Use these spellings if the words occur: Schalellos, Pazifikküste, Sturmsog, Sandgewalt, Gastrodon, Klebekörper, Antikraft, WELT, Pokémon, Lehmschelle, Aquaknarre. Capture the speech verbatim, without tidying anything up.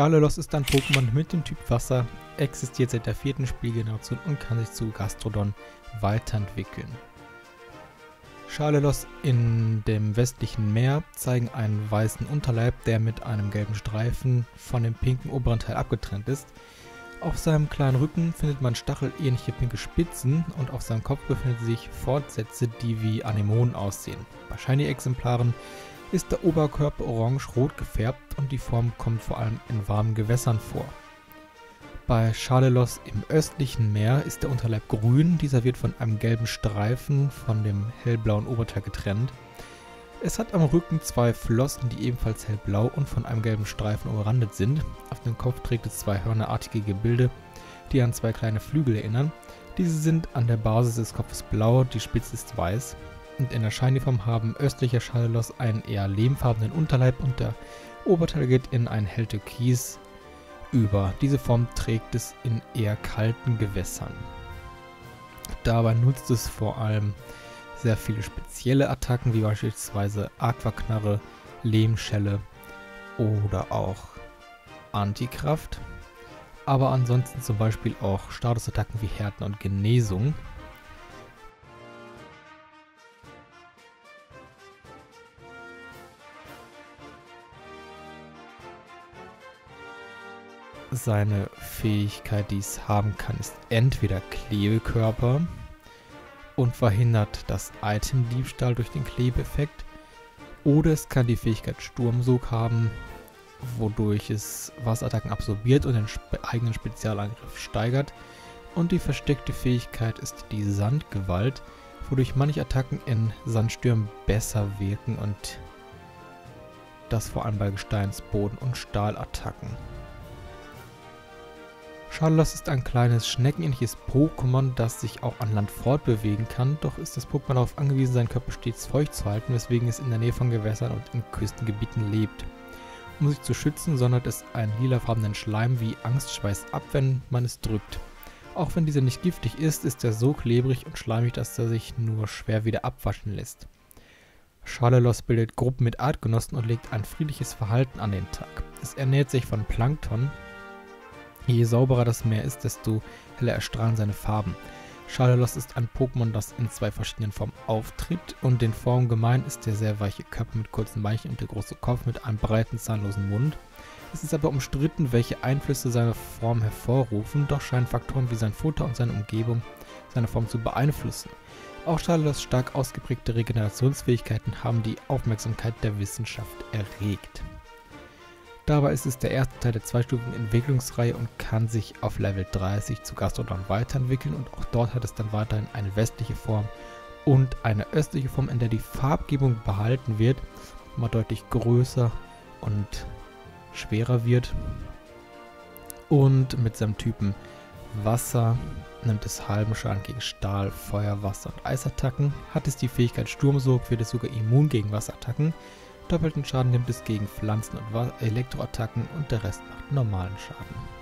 Schalellos ist ein Pokémon mit dem Typ Wasser, existiert seit der vierten Spielgeneration und kann sich zu Gastrodon weiterentwickeln. Schalellos in dem westlichen Meer zeigen einen weißen Unterleib, der mit einem gelben Streifen von dem pinken oberen Teil abgetrennt ist. Auf seinem kleinen Rücken findet man stachelähnliche pinke Spitzen und auf seinem Kopf befinden sich Fortsätze, die wie Anemonen aussehen. Bei Shiny-Exemplaren ist der Oberkörper orange-rot gefärbt und die Form kommt vor allem in warmen Gewässern vor. Bei Schalellos im östlichen Meer ist der Unterleib grün, dieser wird von einem gelben Streifen von dem hellblauen Oberteil getrennt. Es hat am Rücken zwei Flossen, die ebenfalls hellblau und von einem gelben Streifen umrandet sind. Auf dem Kopf trägt es zwei hörnerartige Gebilde, die an zwei kleine Flügel erinnern. Diese sind an der Basis des Kopfes blau, die Spitze ist weiß. Und in der Shiny-Form haben östlicher Schalellos einen eher lehmfarbenen Unterleib und der Oberteil geht in ein helltürkis über. Diese Form trägt es in eher kalten Gewässern. Dabei nutzt es vor allem sehr viele spezielle Attacken, wie beispielsweise Aquaknarre, Lehmschelle oder auch Antikraft. Aber ansonsten zum Beispiel auch Statusattacken wie Härten und Genesung. Seine Fähigkeit, die es haben kann, ist entweder Klebekörper und verhindert das Itemdiebstahl durch den Klebeeffekt, oder es kann die Fähigkeit Sturmsog haben, wodurch es Wasserattacken absorbiert und den eigenen Spezialangriff steigert, und die versteckte Fähigkeit ist die Sandgewalt, wodurch manche Attacken in Sandstürmen besser wirken und das vor allem bei Gesteinsboden und Stahlattacken. Schalellos ist ein kleines schneckenähnliches Pokémon, das sich auch an Land fortbewegen kann, doch ist das Pokémon darauf angewiesen, seinen Körper stets feucht zu halten, weswegen es in der Nähe von Gewässern und in Küstengebieten lebt. Um sich zu schützen, sondert es einen lilafarbenen Schleim wie Angstschweiß ab, wenn man es drückt. Auch wenn dieser nicht giftig ist, ist er so klebrig und schleimig, dass er sich nur schwer wieder abwaschen lässt. Schalellos bildet Gruppen mit Artgenossen und legt ein friedliches Verhalten an den Tag. Es ernährt sich von Plankton. Je sauberer das Meer ist, desto heller erstrahlen seine Farben. Schalellos ist ein Pokémon, das in zwei verschiedenen Formen auftritt, und den Formen gemein ist der sehr weiche Körper mit kurzen Weichen und der große Kopf mit einem breiten, zahnlosen Mund. Es ist aber umstritten, welche Einflüsse seine Form hervorrufen, doch scheinen Faktoren wie sein Futter und seine Umgebung seine Form zu beeinflussen. Auch Schalellos stark ausgeprägte Regenerationsfähigkeiten haben die Aufmerksamkeit der Wissenschaft erregt. Dabei ist es der erste Teil der zweistufigen Entwicklungsreihe und kann sich auf Level dreißig zu Gastrodon weiterentwickeln, und auch dort hat es dann weiterhin eine westliche Form und eine östliche Form, in der die Farbgebung behalten wird, mal deutlich größer und schwerer wird. Und mit seinem Typen Wasser nimmt es halben Schaden gegen Stahl, Feuer, Wasser und Eisattacken, hat es die Fähigkeit Sturmsog, wird es sogar immun gegen Wasserattacken. Doppelten Schaden nimmt es gegen Pflanzen- und Elektroattacken und der Rest macht normalen Schaden.